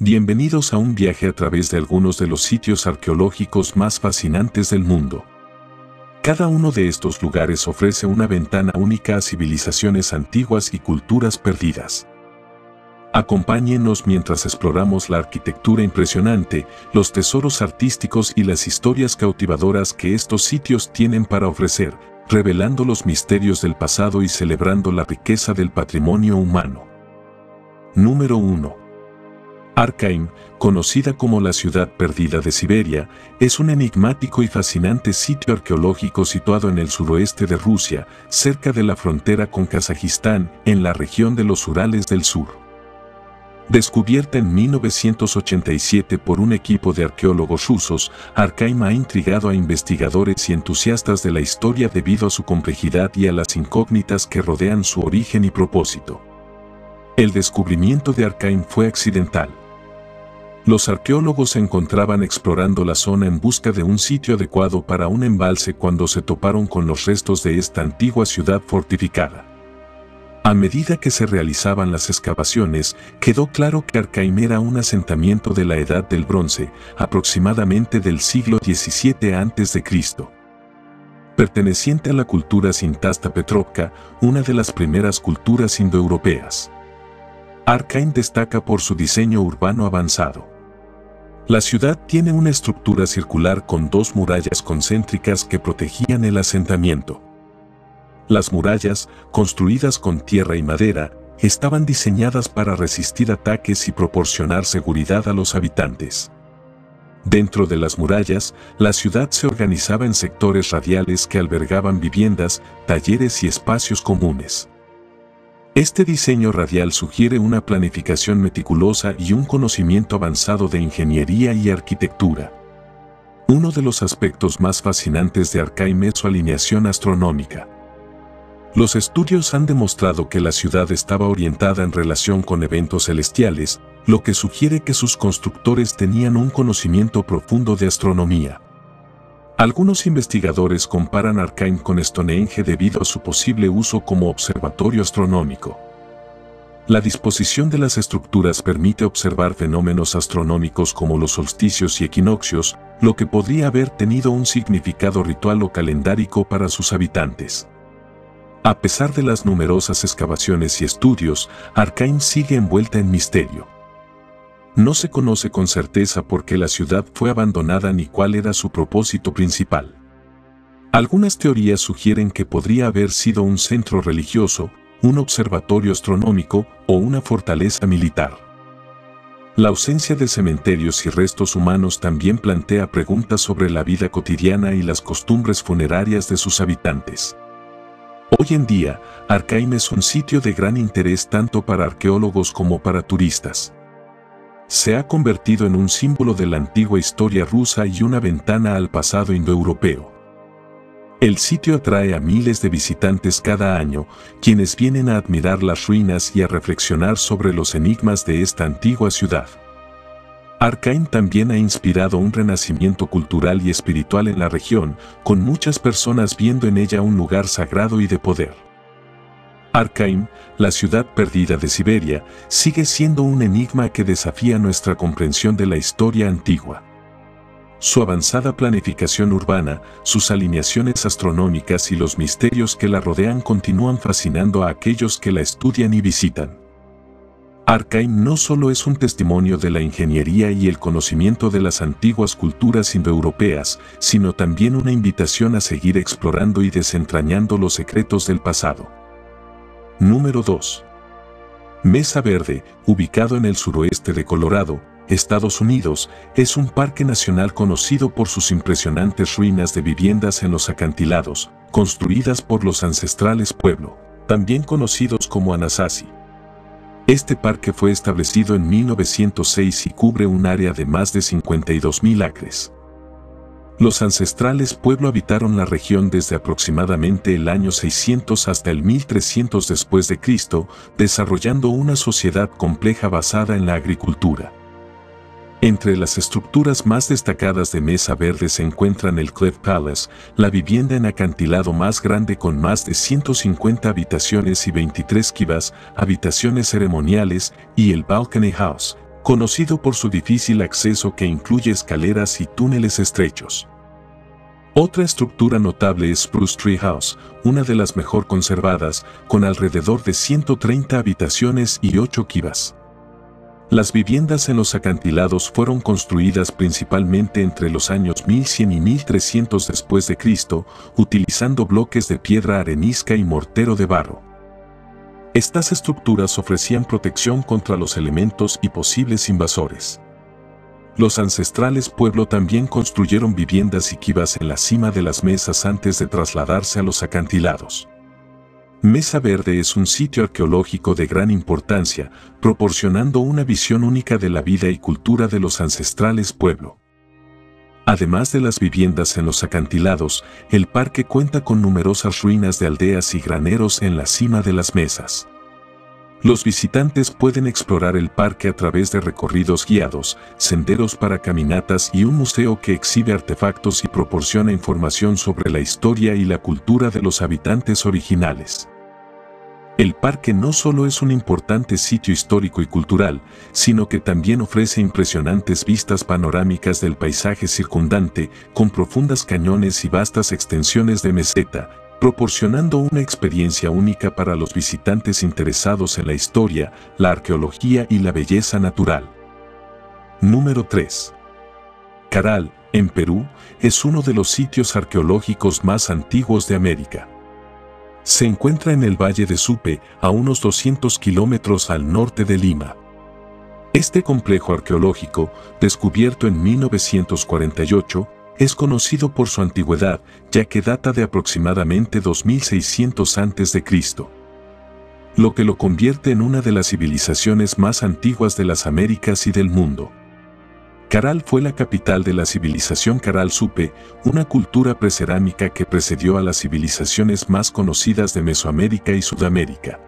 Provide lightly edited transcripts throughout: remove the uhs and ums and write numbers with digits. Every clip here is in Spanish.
Bienvenidos a un viaje a través de algunos de los sitios arqueológicos más fascinantes del mundo. Cada uno de estos lugares ofrece una ventana única a civilizaciones antiguas y culturas perdidas. Acompáñenos mientras exploramos la arquitectura impresionante, los tesoros artísticos y las historias cautivadoras que estos sitios tienen para ofrecer, revelando los misterios del pasado y celebrando la riqueza del patrimonio humano. Número 1. Arkaim, conocida como la ciudad perdida de Siberia, es un enigmático y fascinante sitio arqueológico situado en el suroeste de Rusia, cerca de la frontera con Kazajistán, en la región de los Urales del Sur. Descubierta en 1987 por un equipo de arqueólogos rusos, Arkaim ha intrigado a investigadores y entusiastas de la historia debido a su complejidad y a las incógnitas que rodean su origen y propósito. El descubrimiento de Arkaim fue accidental. Los arqueólogos se encontraban explorando la zona en busca de un sitio adecuado para un embalse cuando se toparon con los restos de esta antigua ciudad fortificada. A medida que se realizaban las excavaciones, quedó claro que Arkaim era un asentamiento de la Edad del Bronce, aproximadamente del siglo XVII a.C., perteneciente a la cultura Sintasta Petrovka, una de las primeras culturas indoeuropeas. Arkaim destaca por su diseño urbano avanzado. La ciudad tiene una estructura circular con dos murallas concéntricas que protegían el asentamiento. Las murallas, construidas con tierra y madera, estaban diseñadas para resistir ataques y proporcionar seguridad a los habitantes. Dentro de las murallas, la ciudad se organizaba en sectores radiales que albergaban viviendas, talleres y espacios comunes. Este diseño radial sugiere una planificación meticulosa y un conocimiento avanzado de ingeniería y arquitectura. Uno de los aspectos más fascinantes de Arkaim es su alineación astronómica. Los estudios han demostrado que la ciudad estaba orientada en relación con eventos celestiales, lo que sugiere que sus constructores tenían un conocimiento profundo de astronomía. Algunos investigadores comparan Arkaim con Stonehenge debido a su posible uso como observatorio astronómico. La disposición de las estructuras permite observar fenómenos astronómicos como los solsticios y equinoccios, lo que podría haber tenido un significado ritual o calendárico para sus habitantes. A pesar de las numerosas excavaciones y estudios, Arkaim sigue envuelta en misterio. No se conoce con certeza por qué la ciudad fue abandonada ni cuál era su propósito principal. Algunas teorías sugieren que podría haber sido un centro religioso, un observatorio astronómico o una fortaleza militar. La ausencia de cementerios y restos humanos también plantea preguntas sobre la vida cotidiana y las costumbres funerarias de sus habitantes. Hoy en día, Arkaim es un sitio de gran interés tanto para arqueólogos como para turistas. Se ha convertido en un símbolo de la antigua historia rusa y una ventana al pasado indoeuropeo. El sitio atrae a miles de visitantes cada año, quienes vienen a admirar las ruinas y a reflexionar sobre los enigmas de esta antigua ciudad. Arkaim también ha inspirado un renacimiento cultural y espiritual en la región, con muchas personas viendo en ella un lugar sagrado y de poder. Arkaim, la ciudad perdida de Siberia, sigue siendo un enigma que desafía nuestra comprensión de la historia antigua. Su avanzada planificación urbana, sus alineaciones astronómicas y los misterios que la rodean continúan fascinando a aquellos que la estudian y visitan. Arkaim no solo es un testimonio de la ingeniería y el conocimiento de las antiguas culturas indoeuropeas, sino también una invitación a seguir explorando y desentrañando los secretos del pasado. Número 2. Mesa Verde, ubicado en el suroeste de Colorado, Estados Unidos, es un parque nacional conocido por sus impresionantes ruinas de viviendas en los acantilados, construidas por los ancestrales pueblo, también conocidos como Anasazi. Este parque fue establecido en 1906 y cubre un área de más de 52.000 acres. Los ancestrales pueblo habitaron la región desde aproximadamente el año 600 hasta el 1300 después de Cristo, desarrollando una sociedad compleja basada en la agricultura. Entre las estructuras más destacadas de Mesa Verde se encuentran el Cliff Palace, la vivienda en acantilado más grande con más de 150 habitaciones y 23 kivas, habitaciones ceremoniales, y el Balcony House, conocido por su difícil acceso que incluye escaleras y túneles estrechos. Otra estructura notable es Spruce Tree House, una de las mejor conservadas, con alrededor de 130 habitaciones y 8 kivas. Las viviendas en los acantilados fueron construidas principalmente entre los años 1100 y 1300 después de Cristo, utilizando bloques de piedra arenisca y mortero de barro. Estas estructuras ofrecían protección contra los elementos y posibles invasores. Los ancestrales pueblo también construyeron viviendas y kivas en la cima de las mesas antes de trasladarse a los acantilados. Mesa Verde es un sitio arqueológico de gran importancia, proporcionando una visión única de la vida y cultura de los ancestrales pueblo. Además de las viviendas en los acantilados, el parque cuenta con numerosas ruinas de aldeas y graneros en la cima de las mesas. Los visitantes pueden explorar el parque a través de recorridos guiados, senderos para caminatas y un museo que exhibe artefactos y proporciona información sobre la historia y la cultura de los habitantes originales. El parque no solo es un importante sitio histórico y cultural, sino que también ofrece impresionantes vistas panorámicas del paisaje circundante, con profundas cañones y vastas extensiones de meseta, proporcionando una experiencia única para los visitantes interesados en la historia, la arqueología y la belleza natural. Número 3. Caral, en Perú, es uno de los sitios arqueológicos más antiguos de América. Se encuentra en el Valle de Supe, a unos 200 kilómetros al norte de Lima. Este complejo arqueológico, descubierto en 1948, es conocido por su antigüedad, ya que data de aproximadamente 2600 a.C., lo que lo convierte en una de las civilizaciones más antiguas de las Américas y del mundo. Caral fue la capital de la civilización Caral-Supe, una cultura precerámica que precedió a las civilizaciones más conocidas de Mesoamérica y Sudamérica.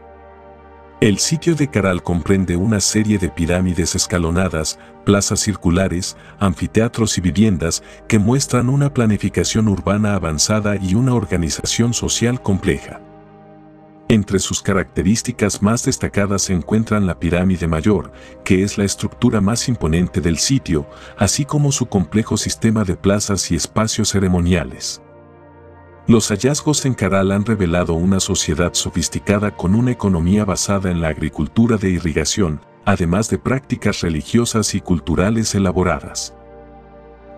El sitio de Caral comprende una serie de pirámides escalonadas, plazas circulares, anfiteatros y viviendas que muestran una planificación urbana avanzada y una organización social compleja. Entre sus características más destacadas se encuentran la Pirámide Mayor, que es la estructura más imponente del sitio, así como su complejo sistema de plazas y espacios ceremoniales. Los hallazgos en Caral han revelado una sociedad sofisticada con una economía basada en la agricultura de irrigación, además de prácticas religiosas y culturales elaboradas.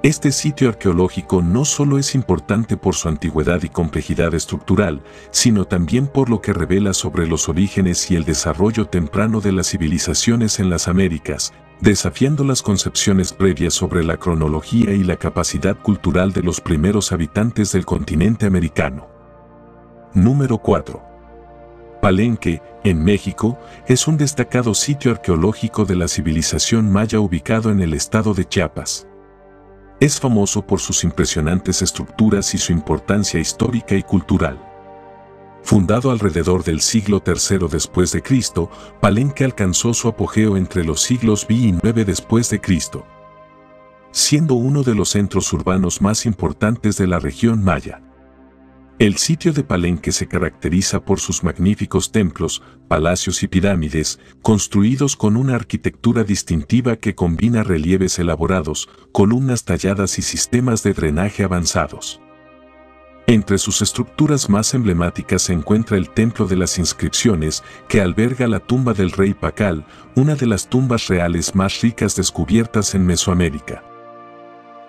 Este sitio arqueológico no solo es importante por su antigüedad y complejidad estructural, sino también por lo que revela sobre los orígenes y el desarrollo temprano de las civilizaciones en las Américas, desafiando las concepciones previas sobre la cronología y la capacidad cultural de los primeros habitantes del continente americano. Número 4. Palenque, en México, es un destacado sitio arqueológico de la civilización maya ubicado en el estado de Chiapas. Es famoso por sus impresionantes estructuras y su importancia histórica y cultural. Fundado alrededor del siglo III después de Cristo, Palenque alcanzó su apogeo entre los siglos V y IX después de Cristo, siendo uno de los centros urbanos más importantes de la región maya. El sitio de Palenque se caracteriza por sus magníficos templos, palacios y pirámides, construidos con una arquitectura distintiva que combina relieves elaborados, columnas talladas y sistemas de drenaje avanzados. Entre sus estructuras más emblemáticas se encuentra el Templo de las Inscripciones, que alberga la tumba del rey Pakal, una de las tumbas reales más ricas descubiertas en Mesoamérica.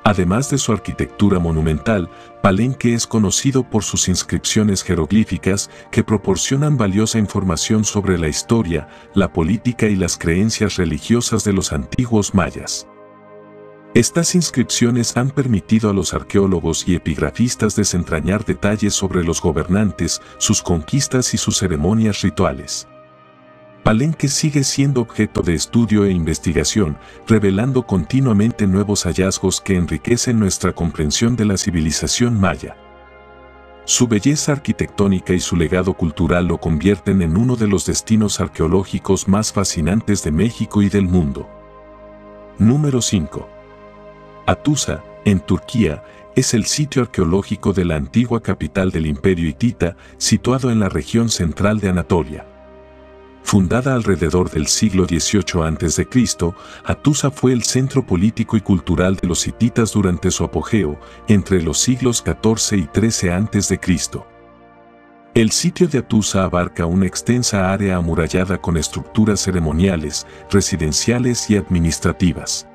Además de su arquitectura monumental, Palenque es conocido por sus inscripciones jeroglíficas que proporcionan valiosa información sobre la historia, la política y las creencias religiosas de los antiguos mayas. Estas inscripciones han permitido a los arqueólogos y epigrafistas desentrañar detalles sobre los gobernantes, sus conquistas y sus ceremonias rituales. Palenque sigue siendo objeto de estudio e investigación, revelando continuamente nuevos hallazgos que enriquecen nuestra comprensión de la civilización maya. Su belleza arquitectónica y su legado cultural lo convierten en uno de los destinos arqueológicos más fascinantes de México y del mundo. Número 5. Hattusa, en Turquía, es el sitio arqueológico de la antigua capital del Imperio Hitita, situado en la región central de Anatolia. Fundada alrededor del siglo XVIII a.C., Hattusa fue el centro político y cultural de los hititas durante su apogeo, entre los siglos XIV y XIII a.C. El sitio de Hattusa abarca una extensa área amurallada con estructuras ceremoniales, residenciales y administrativas.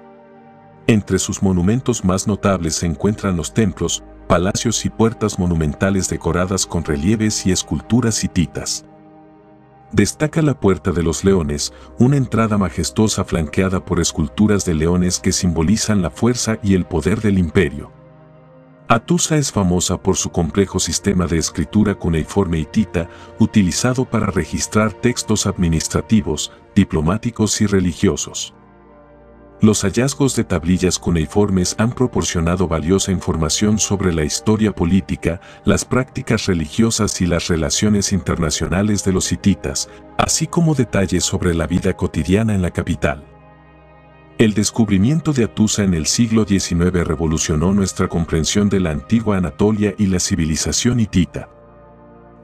Entre sus monumentos más notables se encuentran los templos, palacios y puertas monumentales decoradas con relieves y esculturas hititas. Destaca la Puerta de los Leones, una entrada majestuosa flanqueada por esculturas de leones que simbolizan la fuerza y el poder del imperio. Hattusa es famosa por su complejo sistema de escritura cuneiforme hitita, utilizado para registrar textos administrativos, diplomáticos y religiosos. Los hallazgos de tablillas cuneiformes han proporcionado valiosa información sobre la historia política, las prácticas religiosas y las relaciones internacionales de los hititas, así como detalles sobre la vida cotidiana en la capital. El descubrimiento de Hattusa en el siglo XIX revolucionó nuestra comprensión de la antigua Anatolia y la civilización hitita.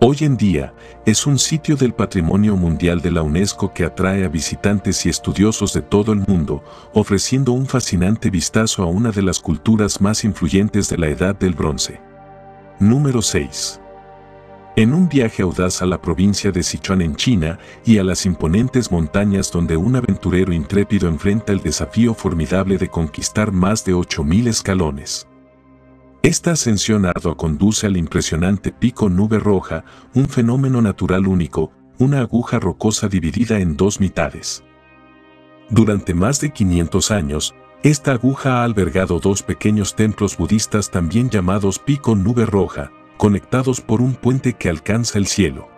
Hoy en día, es un sitio del Patrimonio Mundial de la UNESCO que atrae a visitantes y estudiosos de todo el mundo, ofreciendo un fascinante vistazo a una de las culturas más influyentes de la Edad del Bronce. Número 6. En un viaje audaz a la provincia de Sichuan en China y a las imponentes montañas donde un aventurero intrépido enfrenta el desafío formidable de conquistar más de 8.000 escalones. Esta ascensión ardua conduce al impresionante Pico Nube Roja, un fenómeno natural único, una aguja rocosa dividida en dos mitades. Durante más de 500 años, esta aguja ha albergado dos pequeños templos budistas también llamados Pico Nube Roja, conectados por un puente que alcanza el cielo.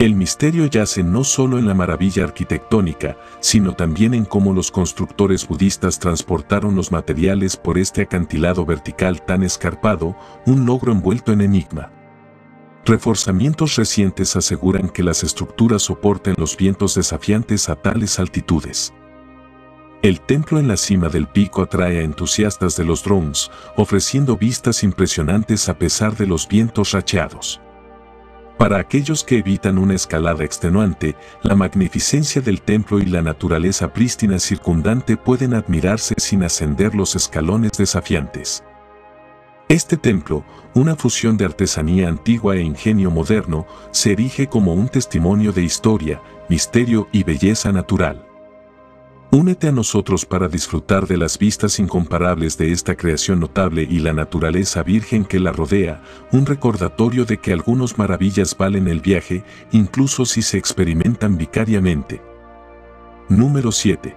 El misterio yace no solo en la maravilla arquitectónica, sino también en cómo los constructores budistas transportaron los materiales por este acantilado vertical tan escarpado, un logro envuelto en enigma. Reforzamientos recientes aseguran que las estructuras soporten los vientos desafiantes a tales altitudes. El templo en la cima del pico atrae a entusiastas de los drones, ofreciendo vistas impresionantes a pesar de los vientos racheados. Para aquellos que evitan una escalada extenuante, la magnificencia del templo y la naturaleza prístina circundante pueden admirarse sin ascender los escalones desafiantes. Este templo, una fusión de artesanía antigua e ingenio moderno, se erige como un testimonio de historia, misterio y belleza natural. Únete a nosotros para disfrutar de las vistas incomparables de esta creación notable y la naturaleza virgen que la rodea, un recordatorio de que algunas maravillas valen el viaje, incluso si se experimentan vicariamente. Número 7.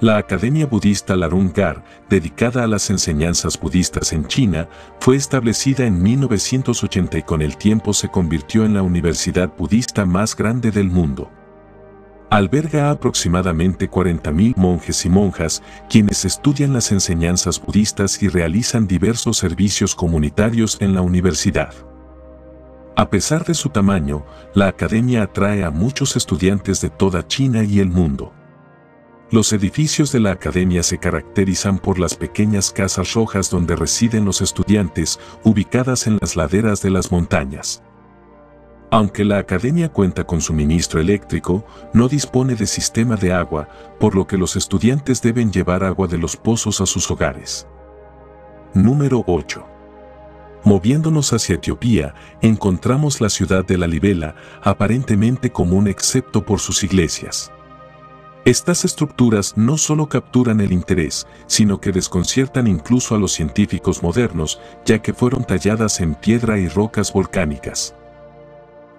La Academia Budista Larung Gar, dedicada a las enseñanzas budistas en China, fue establecida en 1980 y con el tiempo se convirtió en la universidad budista más grande del mundo. Alberga aproximadamente 40.000 monjes y monjas, quienes estudian las enseñanzas budistas y realizan diversos servicios comunitarios en la universidad. A pesar de su tamaño, la academia atrae a muchos estudiantes de toda China y el mundo. Los edificios de la academia se caracterizan por las pequeñas casas rojas donde residen los estudiantes, ubicadas en las laderas de las montañas. Aunque la academia cuenta con suministro eléctrico, no dispone de sistema de agua, por lo que los estudiantes deben llevar agua de los pozos a sus hogares. Número 8. Moviéndonos hacia Etiopía, encontramos la ciudad de Lalibela, aparentemente común excepto por sus iglesias. Estas estructuras no solo capturan el interés, sino que desconciertan incluso a los científicos modernos, ya que fueron talladas en piedra y rocas volcánicas.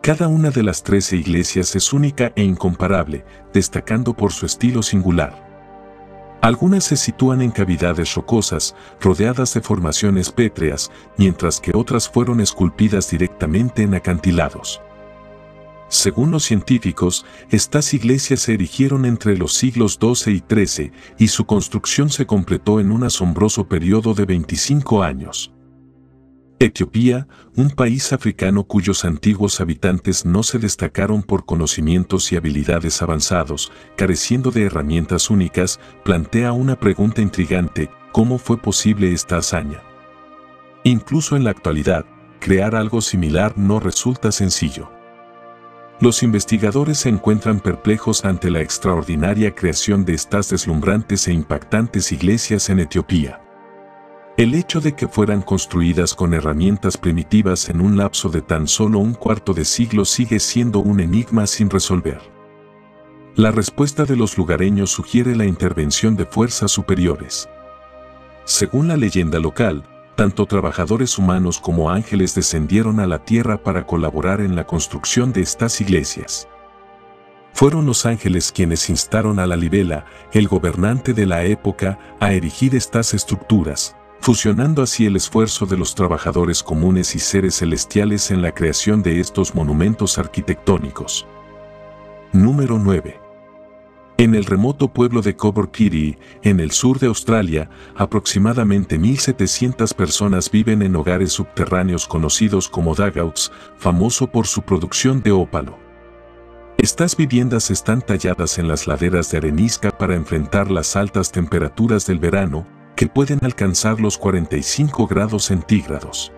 Cada una de las 13 iglesias es única e incomparable, destacando por su estilo singular. Algunas se sitúan en cavidades rocosas, rodeadas de formaciones pétreas, mientras que otras fueron esculpidas directamente en acantilados. Según los científicos, estas iglesias se erigieron entre los siglos XII y XIII, y su construcción se completó en un asombroso periodo de 25 años. Etiopía, un país africano cuyos antiguos habitantes no se destacaron por conocimientos y habilidades avanzados, careciendo de herramientas únicas, plantea una pregunta intrigante: ¿cómo fue posible esta hazaña? Incluso en la actualidad, crear algo similar no resulta sencillo. los investigadores se encuentran perplejos ante la extraordinaria creación de estas deslumbrantes e impactantes iglesias en Etiopía. El hecho de que fueran construidas con herramientas primitivas en un lapso de tan solo un cuarto de siglo sigue siendo un enigma sin resolver. La respuesta de los lugareños sugiere la intervención de fuerzas superiores. Según la leyenda local, tanto trabajadores humanos como ángeles descendieron a la tierra para colaborar en la construcción de estas iglesias. Fueron los ángeles quienes instaron a Lalibela, el gobernante de la época, a erigir estas estructuras, fusionando así el esfuerzo de los trabajadores comunes y seres celestiales en la creación de estos monumentos arquitectónicos. Número 9. En el remoto pueblo de Coober Pedy, en el sur de Australia, aproximadamente 1.700 personas viven en hogares subterráneos conocidos como dugouts, famoso por su producción de ópalo. Estas viviendas están talladas en las laderas de arenisca para enfrentar las altas temperaturas del verano, que pueden alcanzar los 45 grados centígrados.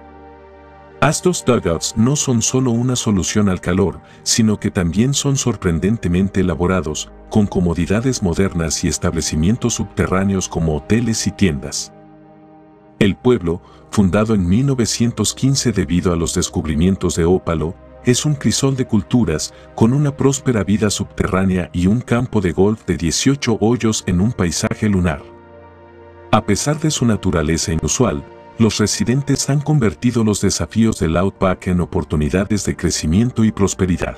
Estos dugouts no son solo una solución al calor, sino que también son sorprendentemente elaborados, con comodidades modernas y establecimientos subterráneos como hoteles y tiendas. El pueblo, fundado en 1915 debido a los descubrimientos de ópalo, es un crisol de culturas, con una próspera vida subterránea y un campo de golf de 18 hoyos en un paisaje lunar. A pesar de su naturaleza inusual, los residentes han convertido los desafíos del Outback en oportunidades de crecimiento y prosperidad.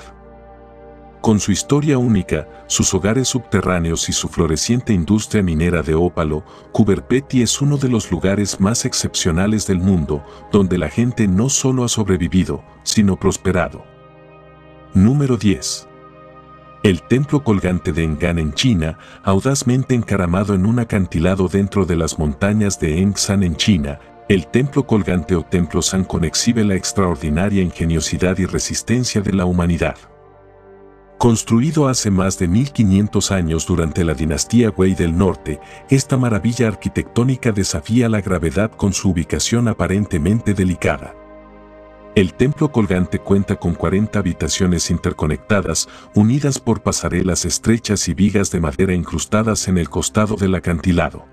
Con su historia única, sus hogares subterráneos y su floreciente industria minera de ópalo, Coober Pedy es uno de los lugares más excepcionales del mundo, donde la gente no solo ha sobrevivido, sino prosperado. Número 10. El templo colgante de Eng San en China, audazmente encaramado en un acantilado dentro de las montañas de Eng San en China. El templo colgante o templo Sangon exhibe la extraordinaria ingeniosidad y resistencia de la humanidad. Construido hace más de 1500 años durante la dinastía Wei del Norte, esta maravilla arquitectónica desafía la gravedad con su ubicación aparentemente delicada. El templo colgante cuenta con 40 habitaciones interconectadas, unidas por pasarelas estrechas y vigas de madera incrustadas en el costado del acantilado.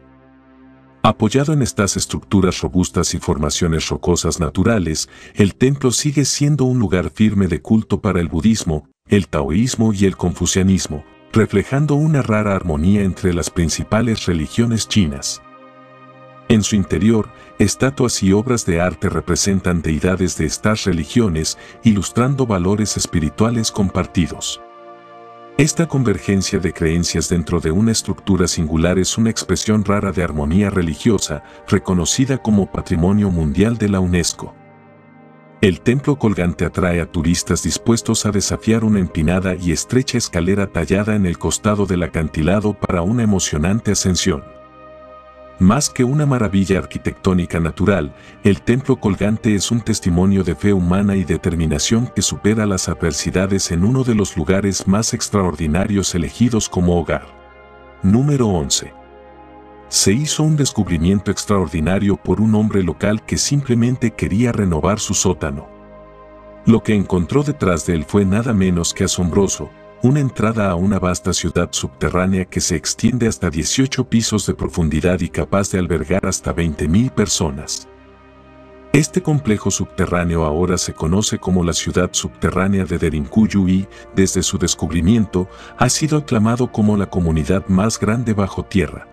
Apoyado en estas estructuras robustas y formaciones rocosas naturales, el templo sigue siendo un lugar firme de culto para el budismo, el taoísmo y el confucianismo, reflejando una rara armonía entre las principales religiones chinas. En su interior, estatuas y obras de arte representan deidades de estas religiones, ilustrando valores espirituales compartidos. Esta convergencia de creencias dentro de una estructura singular es una expresión rara de armonía religiosa, reconocida como Patrimonio Mundial de la UNESCO. El templo colgante atrae a turistas dispuestos a desafiar una empinada y estrecha escalera tallada en el costado del acantilado para una emocionante ascensión. Más que una maravilla arquitectónica natural, el templo colgante es un testimonio de fe humana y determinación que supera las adversidades en uno de los lugares más extraordinarios elegidos como hogar. Número 11. Se hizo un descubrimiento extraordinario por un hombre local que simplemente quería renovar su sótano. Lo que encontró detrás de él fue nada menos que asombroso, una entrada a una vasta ciudad subterránea que se extiende hasta 18 pisos de profundidad y capaz de albergar hasta 20.000 personas. Este complejo subterráneo ahora se conoce como la ciudad subterránea de Derinkuyu y, desde su descubrimiento, ha sido aclamado como la comunidad más grande bajo tierra.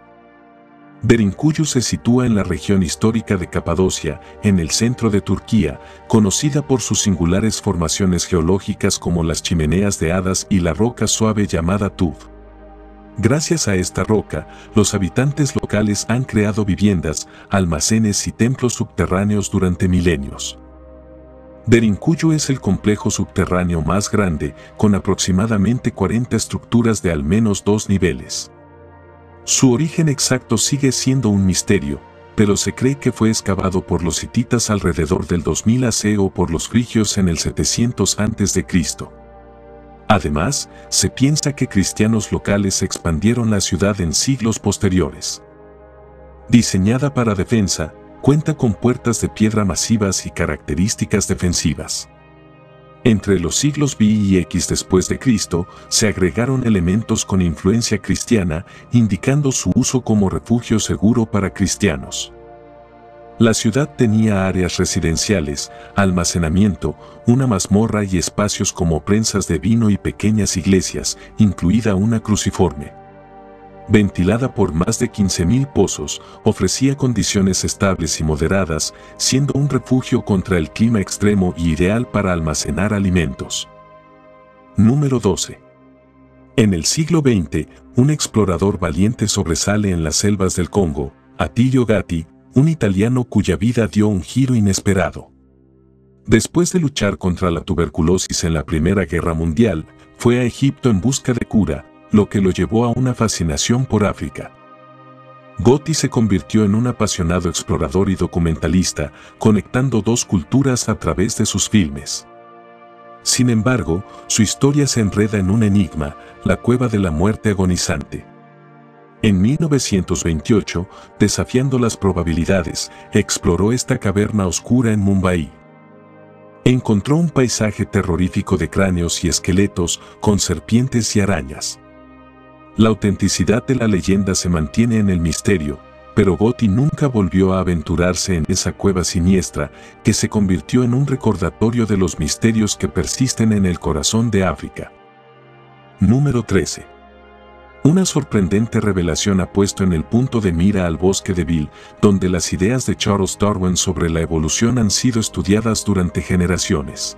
Derinkuyu se sitúa en la región histórica de Capadocia, en el centro de Turquía, conocida por sus singulares formaciones geológicas como las chimeneas de hadas y la roca suave llamada tuf. Gracias a esta roca, los habitantes locales han creado viviendas, almacenes y templos subterráneos durante milenios. Derinkuyu es el complejo subterráneo más grande, con aproximadamente 40 estructuras de al menos 2 niveles. Su origen exacto sigue siendo un misterio, pero se cree que fue excavado por los hititas alrededor del 2000 AC o por los frigios en el 700 a.C. Además, se piensa que cristianos locales expandieron la ciudad en siglos posteriores. Diseñada para defensa, cuenta con puertas de piedra masivas y características defensivas. Entre los siglos V y X después de Cristo, se agregaron elementos con influencia cristiana, indicando su uso como refugio seguro para cristianos. La ciudad tenía áreas residenciales, almacenamiento, una mazmorra y espacios como prensas de vino y pequeñas iglesias, incluida una cruciforme. Ventilada por más de 15.000 pozos, ofrecía condiciones estables y moderadas, siendo un refugio contra el clima extremo y ideal para almacenar alimentos. Número 12. En el siglo XX, un explorador valiente sobresale en las selvas del Congo, Atilio Gatti, un italiano cuya vida dio un giro inesperado. Después de luchar contra la tuberculosis en la Primera Guerra Mundial, fue a Egipto en busca de cura, lo que lo llevó a una fascinación por África. Gatti se convirtió en un apasionado explorador y documentalista, conectando dos culturas a través de sus filmes. Sin embargo, su historia se enreda en un enigma, la cueva de la muerte agonizante. En 1928, desafiando las probabilidades, exploró esta caverna oscura en Mumbai. Encontró un paisaje terrorífico de cráneos y esqueletos con serpientes y arañas. La autenticidad de la leyenda se mantiene en el misterio, pero Gatti nunca volvió a aventurarse en esa cueva siniestra que se convirtió en un recordatorio de los misterios que persisten en el corazón de África. Número 13. Una sorprendente revelación ha puesto en el punto de mira al bosque de Bill, donde las ideas de Charles Darwin sobre la evolución han sido estudiadas durante generaciones.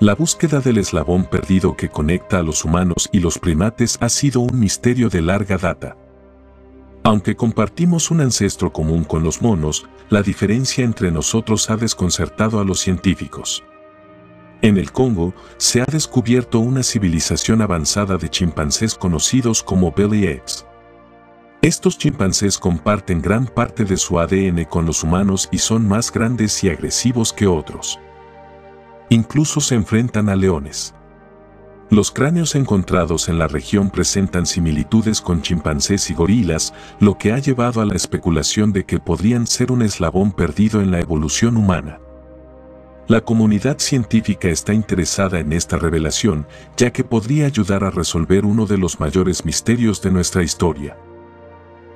La búsqueda del eslabón perdido que conecta a los humanos y los primates ha sido un misterio de larga data. Aunque compartimos un ancestro común con los monos, la diferencia entre nosotros ha desconcertado a los científicos. En el Congo, se ha descubierto una civilización avanzada de chimpancés conocidos como Belly Apes. Estos chimpancés comparten gran parte de su ADN con los humanos y son más grandes y agresivos que otros. Incluso se enfrentan a leones. Los cráneos encontrados en la región presentan similitudes con chimpancés y gorilas, lo que ha llevado a la especulación de que podrían ser un eslabón perdido en la evolución humana. La comunidad científica está interesada en esta revelación, ya que podría ayudar a resolver uno de los mayores misterios de nuestra historia.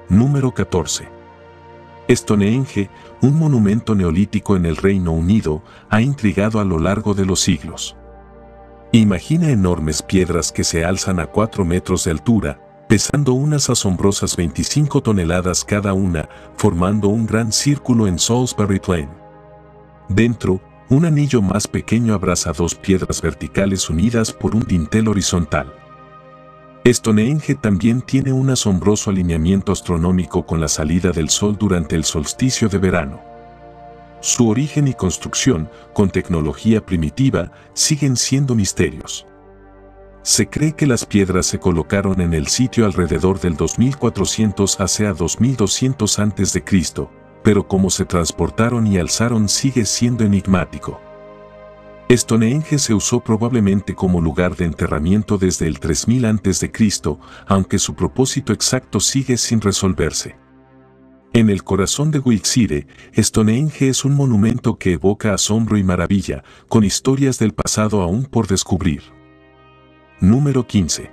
Número 14. Stonehenge, un monumento neolítico en el Reino Unido, ha intrigado a lo largo de los siglos. Imagina enormes piedras que se alzan a 4 metros de altura, pesando unas asombrosas 25 toneladas cada una, formando un gran círculo en Salisbury Plain. Dentro, un anillo más pequeño abraza 2 piedras verticales unidas por un dintel horizontal. Stonehenge también tiene un asombroso alineamiento astronómico con la salida del sol durante el solsticio de verano. Su origen y construcción, con tecnología primitiva, siguen siendo misterios. Se cree que las piedras se colocaron en el sitio alrededor del 2400 a.C. a 2200 a.C., pero cómo se transportaron y alzaron sigue siendo enigmático. Stonehenge se usó probablemente como lugar de enterramiento desde el 3000 a.C., aunque su propósito exacto sigue sin resolverse. En el corazón de Wiltshire, Stonehenge es un monumento que evoca asombro y maravilla, con historias del pasado aún por descubrir. Número 15.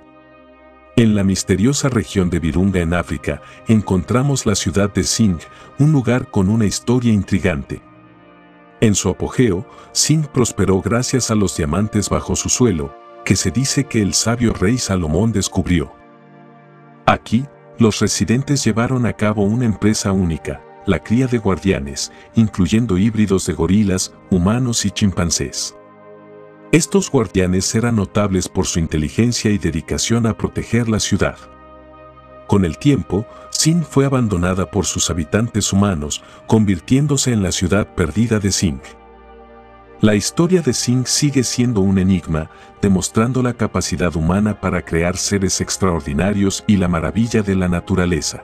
En la misteriosa región de Virunga en África, encontramos la ciudad de Singh, un lugar con una historia intrigante. En su apogeo, Singh prosperó gracias a los diamantes bajo su suelo, que se dice que el sabio rey Salomón descubrió. Aquí, los residentes llevaron a cabo una empresa única, la cría de guardianes, incluyendo híbridos de gorilas, humanos y chimpancés. Estos guardianes eran notables por su inteligencia y dedicación a proteger la ciudad. Con el tiempo, Singh fue abandonada por sus habitantes humanos, convirtiéndose en la ciudad perdida de Singh. La historia de Singh sigue siendo un enigma, demostrando la capacidad humana para crear seres extraordinarios y la maravilla de la naturaleza.